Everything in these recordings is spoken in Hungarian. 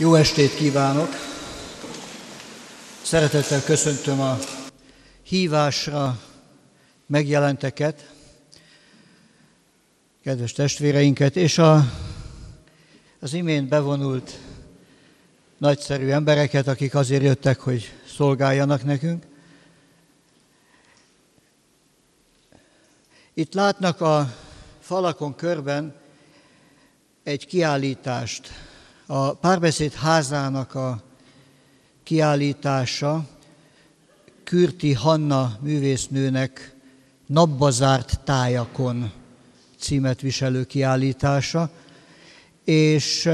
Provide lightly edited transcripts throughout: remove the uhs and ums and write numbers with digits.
Jó estét kívánok! Szeretettel köszöntöm a hívásra megjelenteket, kedves testvéreinket, és az imént bevonult nagyszerű embereket, akik azért jöttek, hogy szolgáljanak nekünk. Itt látnak a falakon körben egy kiállítást. A Párbeszéd házának a kiállítása Kürti Hanna művésznőnek Napbazárt tájakon címet viselő kiállítása, és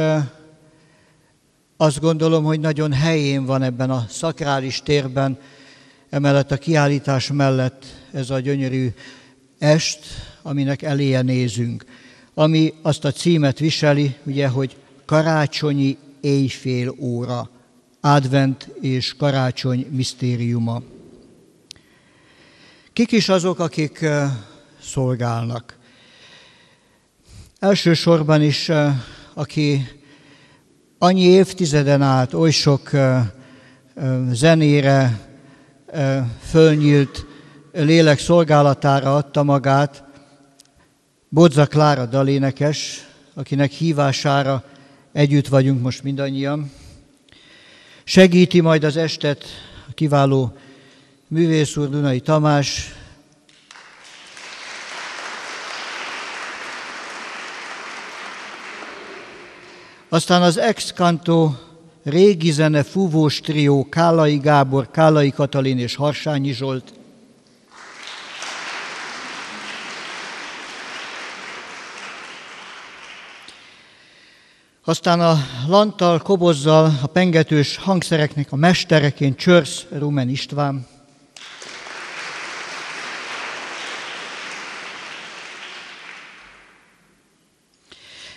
azt gondolom, hogy nagyon helyén van ebben a szakrális térben, emellett a kiállítás mellett ez a gyönyörű est, aminek eléje nézünk, ami azt a címet viseli, ugye, hogy Karácsonyi éjfélóra, advent és karácsony misztériuma. Kik is azok, akik szolgálnak? Elsősorban is, aki annyi évtizeden át oly sok zenére fölnyílt lélek szolgálatára adta magát, Bodza Klára dalénekes, akinek hívására együtt vagyunk most mindannyian. Segíti majd az estet a kiváló művész úr, Dunai Tamás. Aztán az Excanto régi zene fúvós trió, Kállay Gábor, Kálai Katalin és Harsányi Zsolt. Aztán a lantal, kobozzal, a pengetős hangszereknek a mestereként Csörsz Rumen István.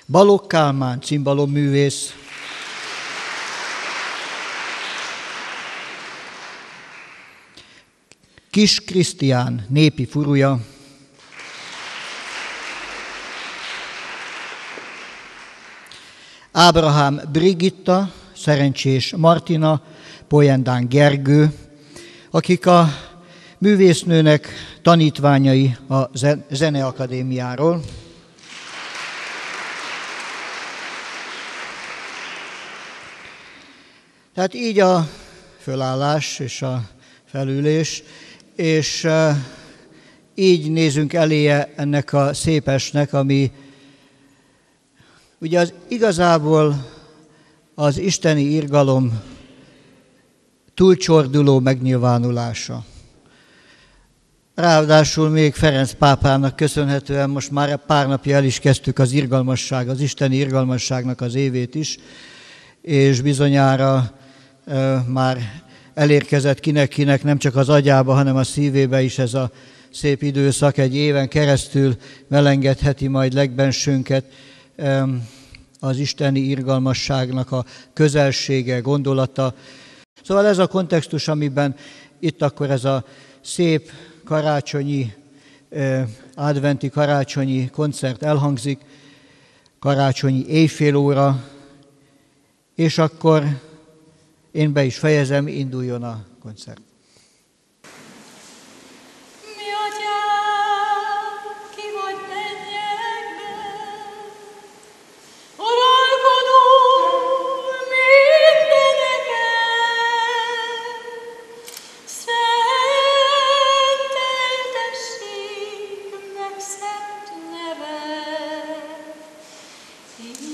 Balogh Kálmán, cimbaloművész. Kis Krisztián, népi furuja. Ábrahám Brigitta, Szerencsés Martina, Pojendán Gergő, akik a művésznőnek tanítványai a Zeneakadémiáról. Tehát így a fölállás és a felülés, és így nézünk eléje ennek a szép esnek, ami ugye igazából az isteni irgalom túlcsorduló megnyilvánulása. Ráadásul még Ferenc pápának köszönhetően most már pár napja el is kezdtük az irgalmasság, az isteni irgalmasságnak az évét is, és bizonyára már elérkezett kinek-kinek nem csak az agyába, hanem a szívébe is ez a szép időszak, egy éven keresztül melengedheti majd legbensőnket az isteni irgalmasságnak a közelsége, gondolata. Szóval ez a kontextus, amiben itt akkor ez a szép karácsonyi, adventi karácsonyi koncert elhangzik, karácsonyi éjfélóra, és akkor én be is fejezem, induljon a koncert. Thank you.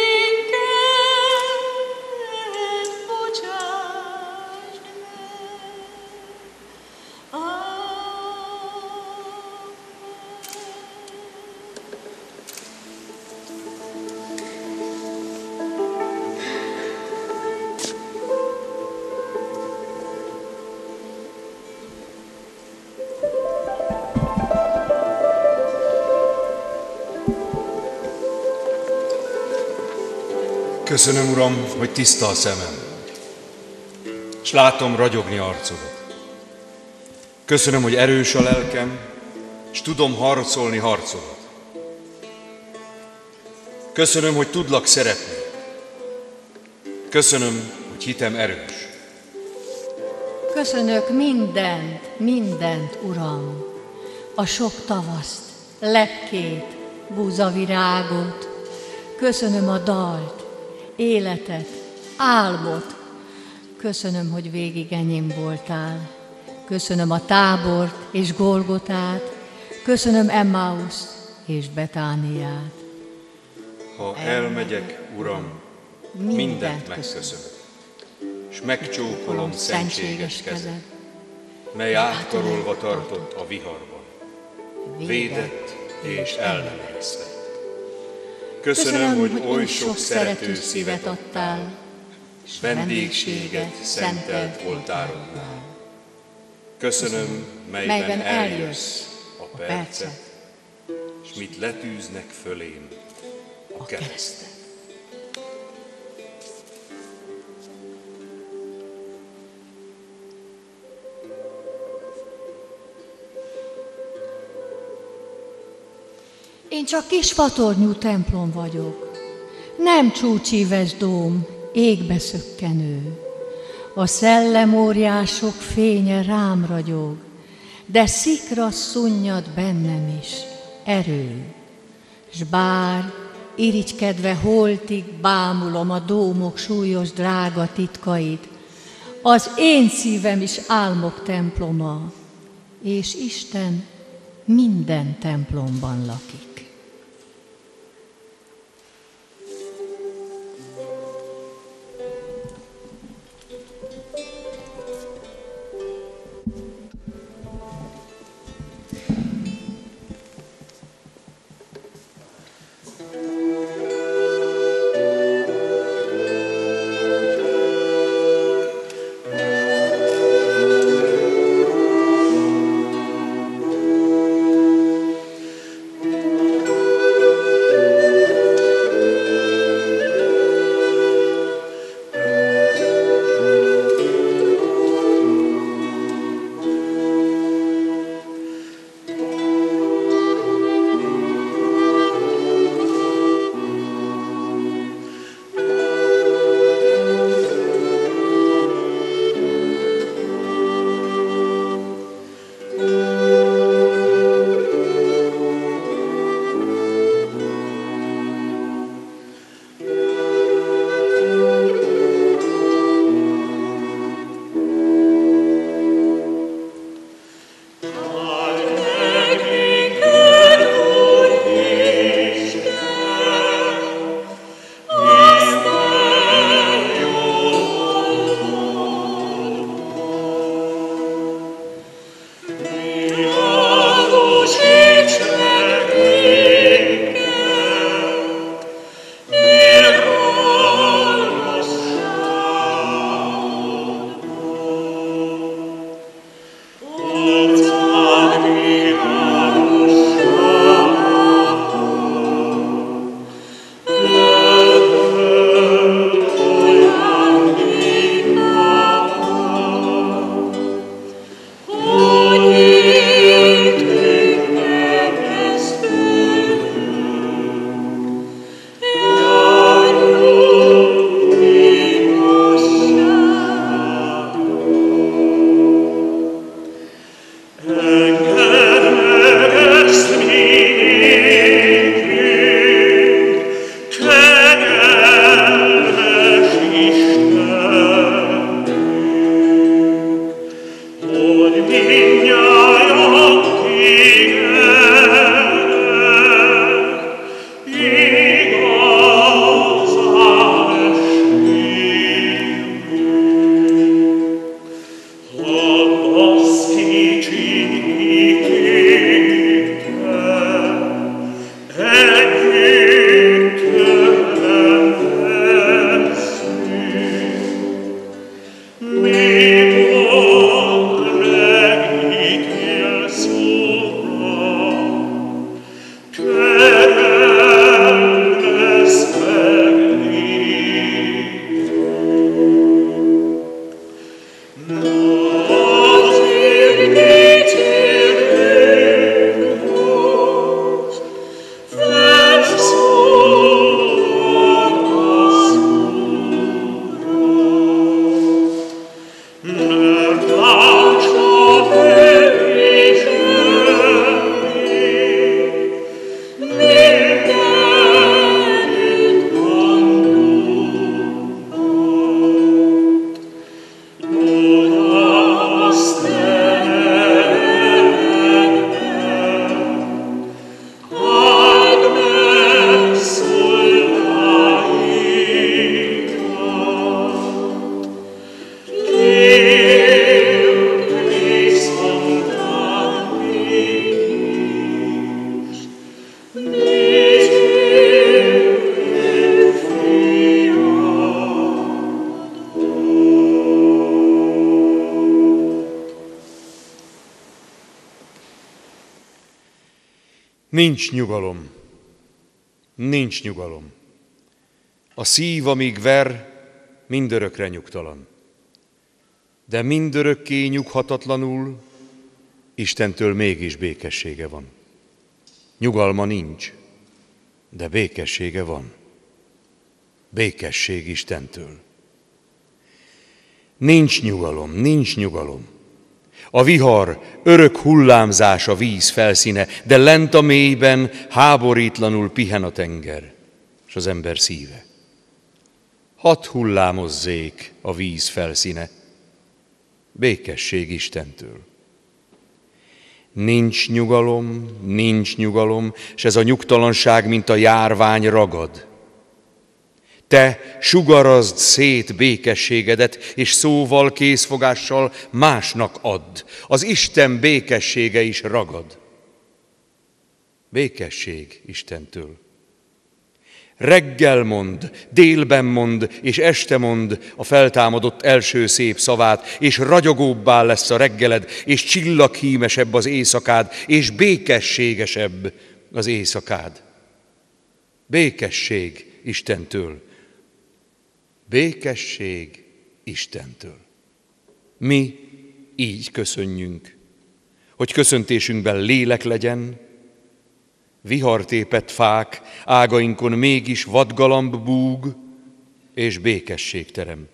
Köszönöm, Uram, hogy tiszta a szemem, és látom ragyogni arcodat. Köszönöm, hogy erős a lelkem, és tudom harcolni harcodat. Köszönöm, hogy tudlak szeretni. Köszönöm, hogy hitem erős. Köszönök mindent, Uram, a sok tavaszt, lepkét, búzavirágot. Köszönöm a dalt, életet, álmot. Köszönöm, hogy végig enyém voltál. Köszönöm a tábort és Golgotát. Köszönöm Emmauszt és Betániát. Ha elmegyek, Uram, mindent megköszönök, és megcsókolom szentséges kezed, mely átkarolva tartott a viharban, védett és ellenőrizte. Köszönöm, hogy oly sok szerető szívet adtál, s vendégséget szentelt oltárodnál. Köszönöm, melyben eljössz a percet, s mit letűznek fölém a keresztet. Én csak kis fatornyú templom vagyok, nem csúcsíves dóm, égbe szökkenő. A szellemóriások fénye rám ragyog, de szikra szunnyad bennem is erő. S bár irigykedve holtig bámulom a dómok súlyos drága titkait, az én szívem is álmok temploma, és Isten minden templomban lakik. Nincs nyugalom. Nincs nyugalom. A szív, amíg ver, mindörökre nyugtalan. De mindörökké nyughatatlanul Istentől mégis békessége van. Nyugalma nincs, de békessége van. Békesség Istentől. Nincs nyugalom, nincs nyugalom. A vihar, örök hullámzás a víz felszíne, de lent a mélyben háborítlanul pihen a tenger, és az ember szíve. Hadd hullámozzék a víz felszíne, békesség Istentől. Nincs nyugalom, és ez a nyugtalanság, mint a járvány ragad. Te sugarazd szét békességedet, és szóval, készfogással másnak add. Az Isten békessége is ragad. Békesség Istentől. Reggel mond, délben mond, és este mond a feltámadott első szép szavát, és ragyogóbbá lesz a reggeled, és csillaghímesebb az éjszakád, és békességesebb az éjszakád. Békesség Istentől. Békesség Istentől. Mi így köszönjünk, hogy köszöntésünkben lélek legyen, vihartépett fák ágainkon mégis vadgalamb búg, és békesség terem.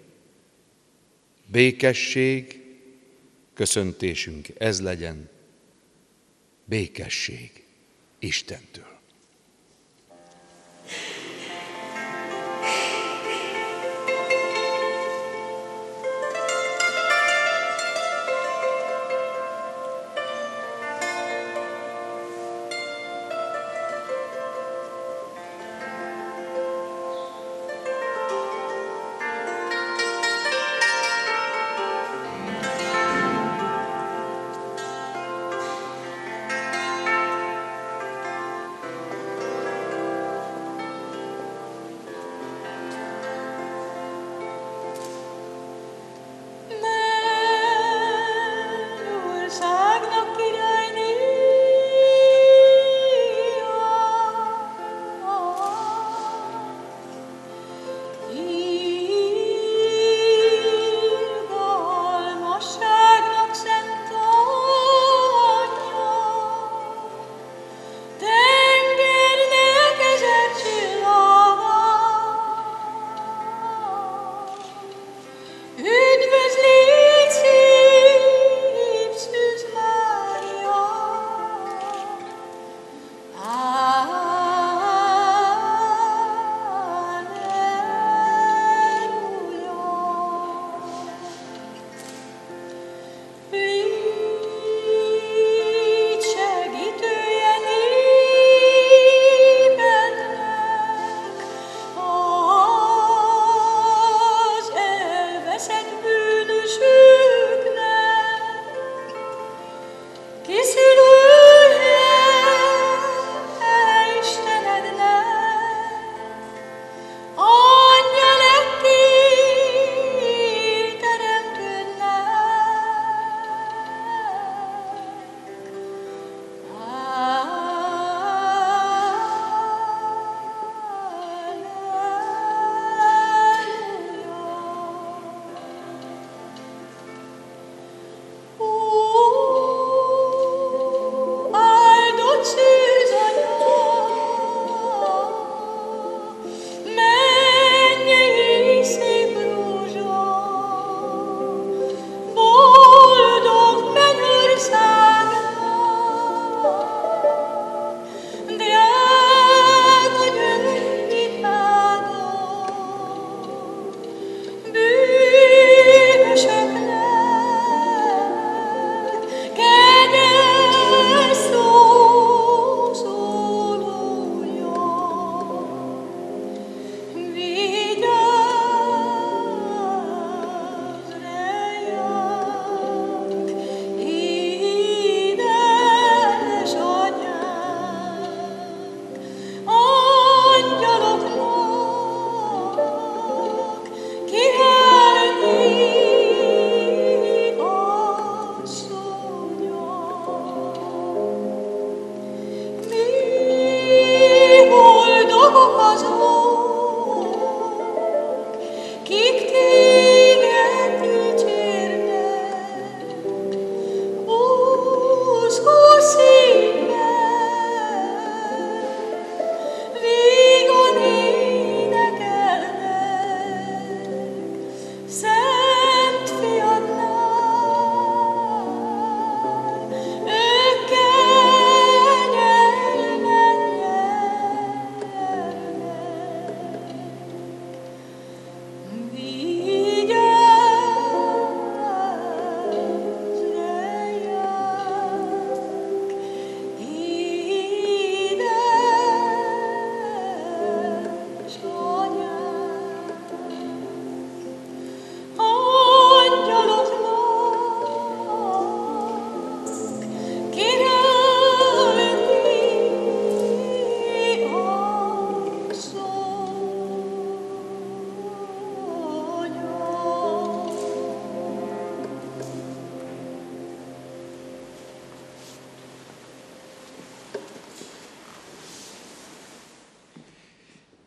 Békesség, köszöntésünk ez legyen, békesség Istentől.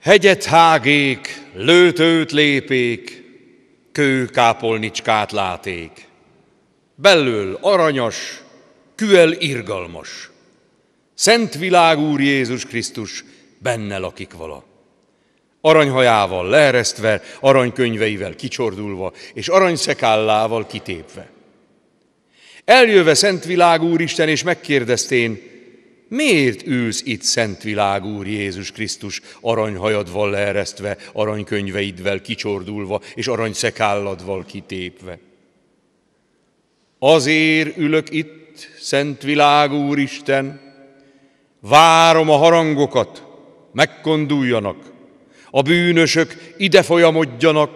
Hegyet hágék, lőtőt lépék, kőkápolnicskát láték. Belől aranyas, küvel irgalmas. Szent világ Úr Jézus Krisztus benne lakik vala. Aranyhajával leeresztve, aranykönyveivel kicsordulva, és aranyszekállával kitépve. Eljöve Szent világ Úr Isten, és megkérdeztén, miért ülsz itt, Szent világ Úr Jézus Krisztus, aranyhajadval leeresztve, aranykönyveidvel kicsordulva, és aranyszekálladdal kitépve? Azért ülök itt, Szent világ Úr Isten, várom a harangokat, megkonduljanak, a bűnösök ide folyamodjanak,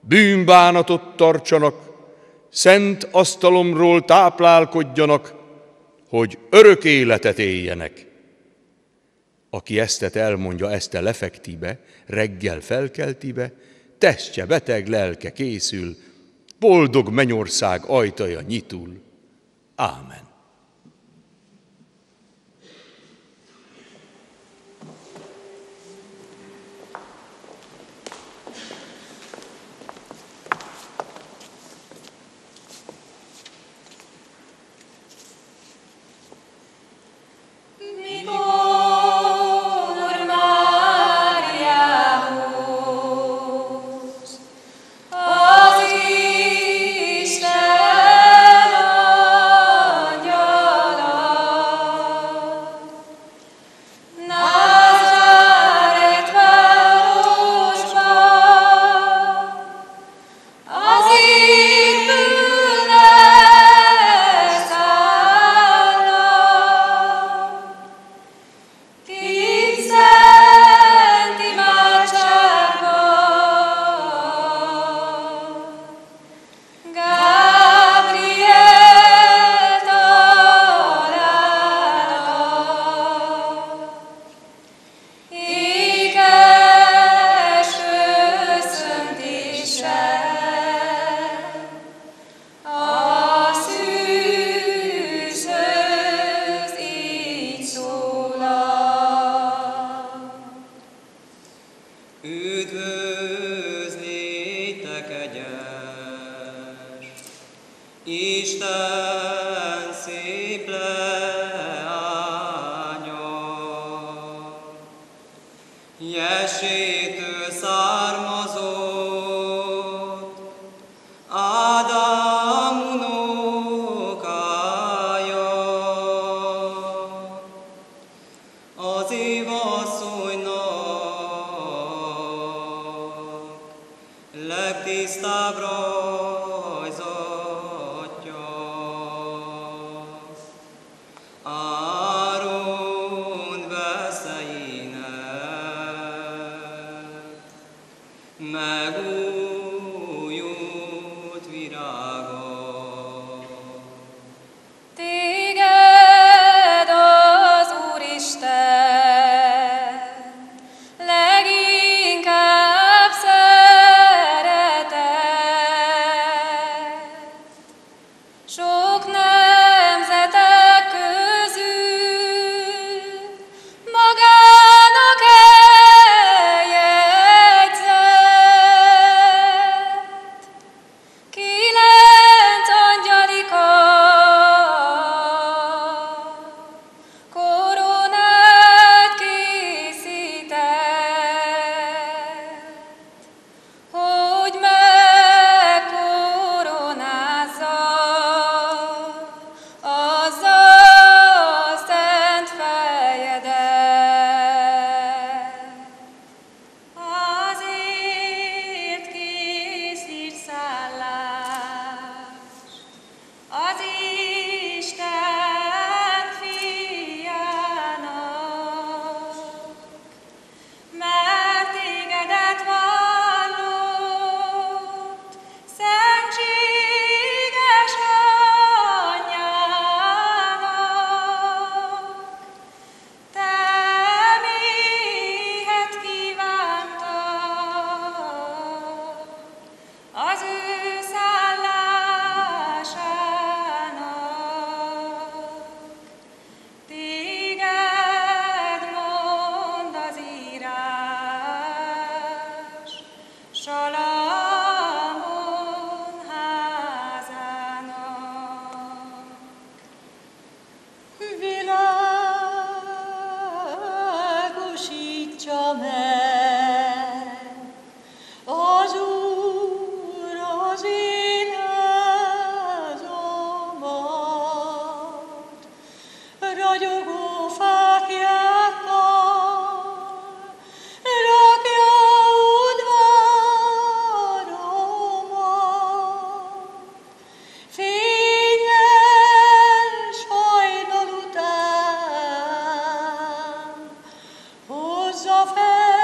bűnbánatot tartsanak, szent asztalomról táplálkodjanak, hogy örök életet éljenek. Aki eztet elmondja, ezte lefektibe, reggel felkeltibe, testje beteg, lelke készül, boldog mennyország ajtaja nyitul. Ámen. Téged az Úristen Szólítsa meg az Úr az én házamat, ragyogó fáklyákkal rakja udvaromat. Fényes hajnal után hozza fel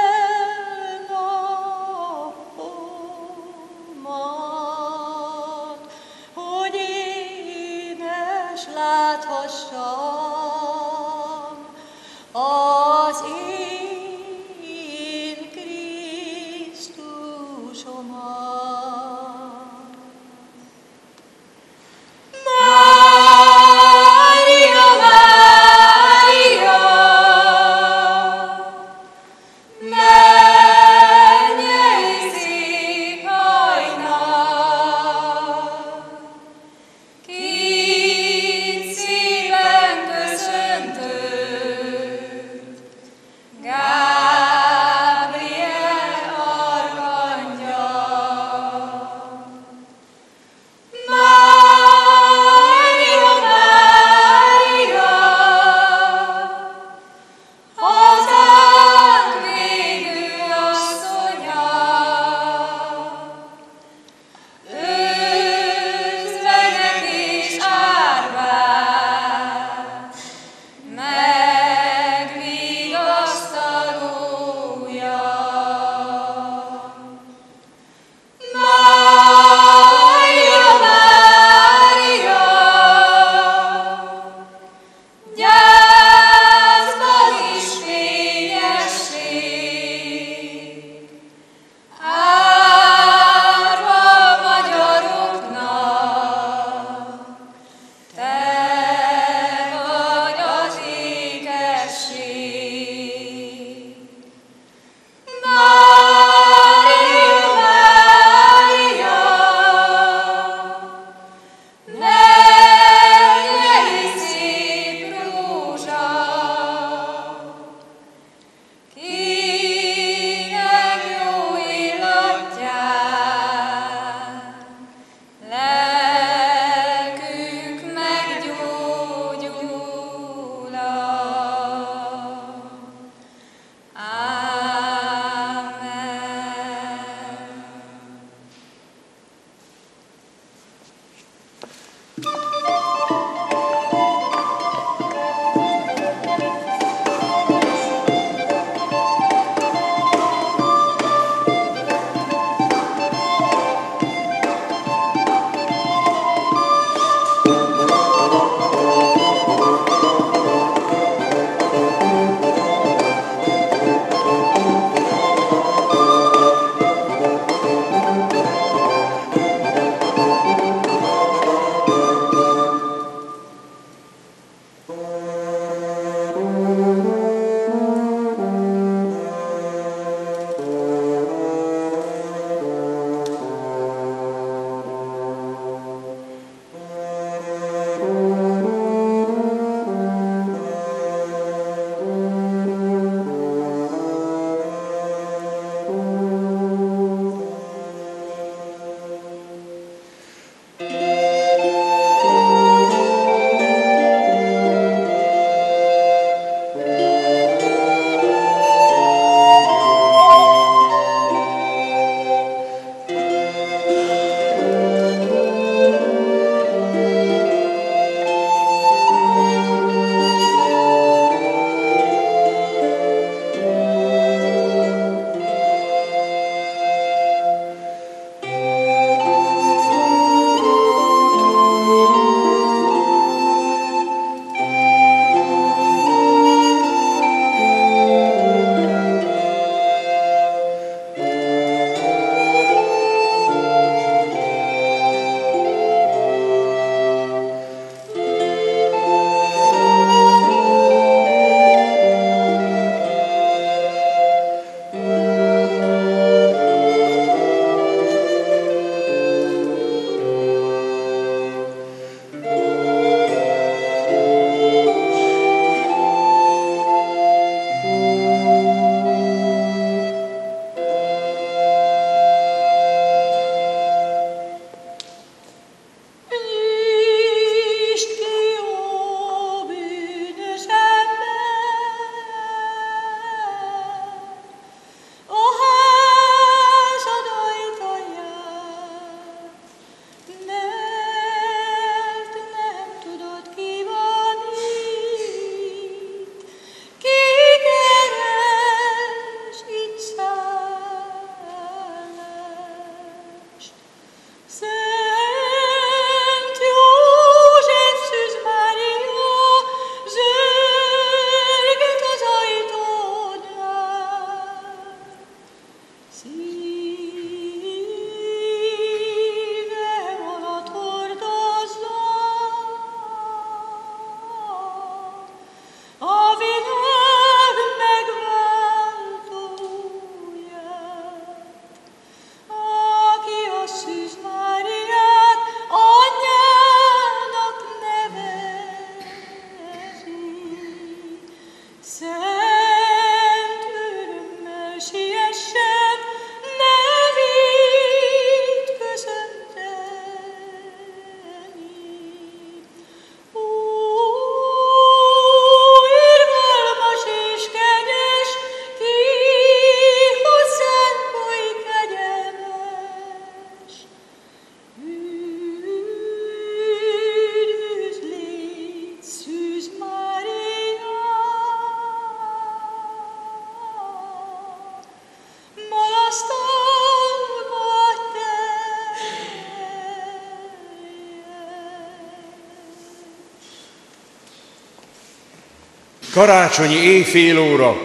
Karácsonyi éjfélóra,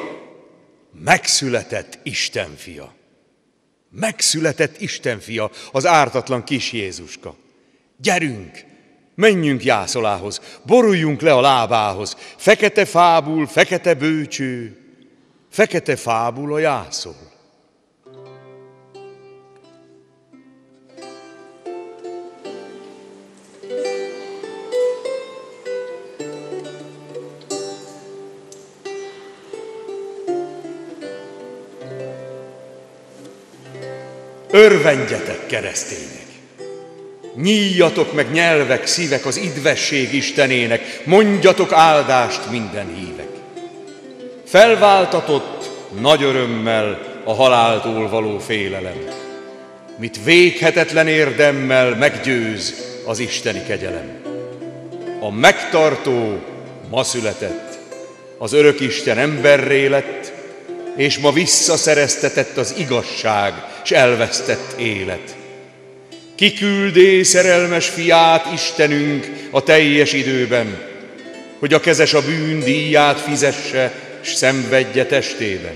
megszületett Istenfia. Megszületett Istenfia, az ártatlan kis Jézuska. Gyerünk, menjünk jászolához, boruljunk le a lábához. Fekete fábul, fekete bőcső, fekete fábul a jászol. Örvendjetek, keresztények! Nyíljatok meg nyelvek, szívek az idvesség Istenének, mondjatok áldást minden hívek! Felváltatott nagy örömmel a haláltól való félelem, mit véghetetlen érdemmel meggyőz az isteni kegyelem. A megtartó ma született, az örök Isten emberré lett, és ma visszaszereztetett az igazság, s elvesztett élet. Kiküldé szerelmes fiát Istenünk a teljes időben, hogy a kezes a bűn díját fizesse, s szenvedje testében.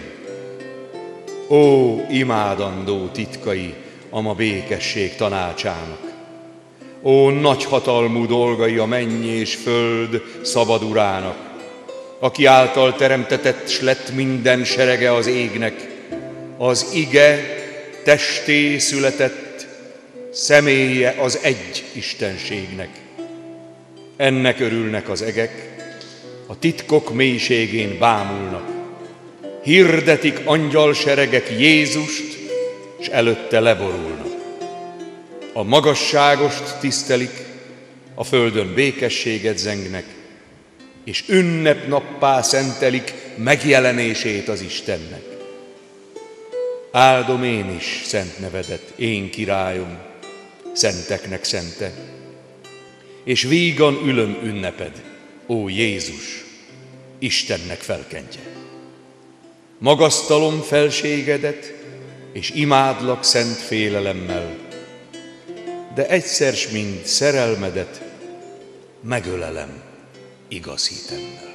Ó, imádandó titkai a ma békesség tanácsának! Ó, nagyhatalmú dolgai a menny és föld szabad urának, aki által teremtetett, s lett minden serege az égnek, az ige testé született, személye az egy Istenségnek. Ennek örülnek az egek, a titkok mélységén bámulnak. Hirdetik angyalseregek Jézust, s előtte leborulnak. A magasságost tisztelik, a földön békességet zengnek, és ünnepnappá szentelik megjelenését az Istennek. Áldom én is szent nevedet, én királyom, szenteknek szente, és vígan ülöm ünneped, ó Jézus, Istennek felkentje. Magasztalom felségedet, és imádlak szent félelemmel, de egyszer s mind szerelmedet megölelem igaz hitemmel.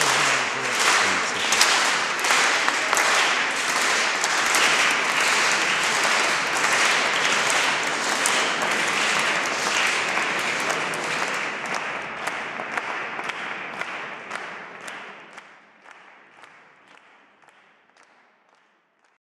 Köszönöm.